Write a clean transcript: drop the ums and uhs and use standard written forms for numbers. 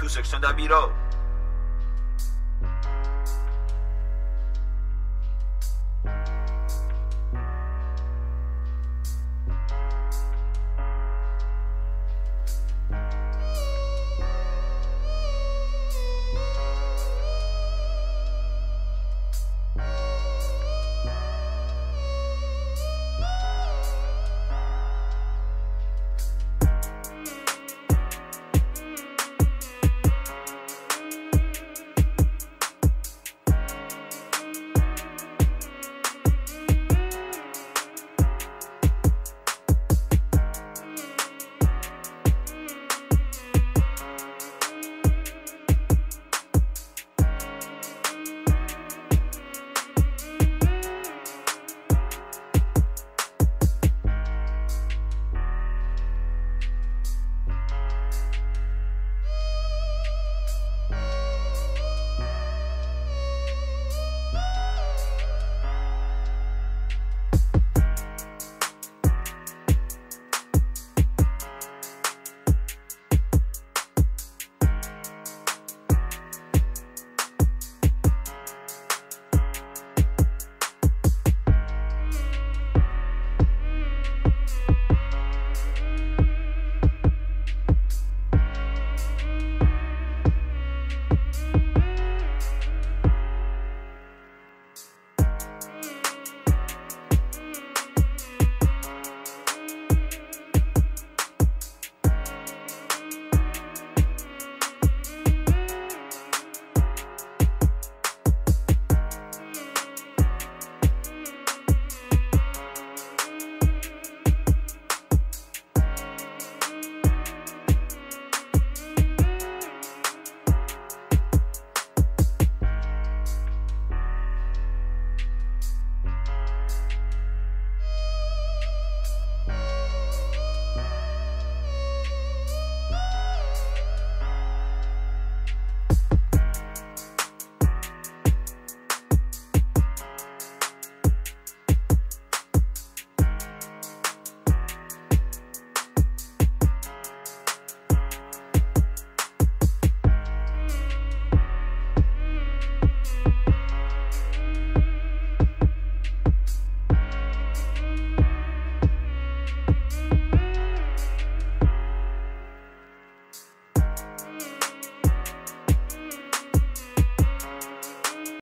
2 section Abbey Road.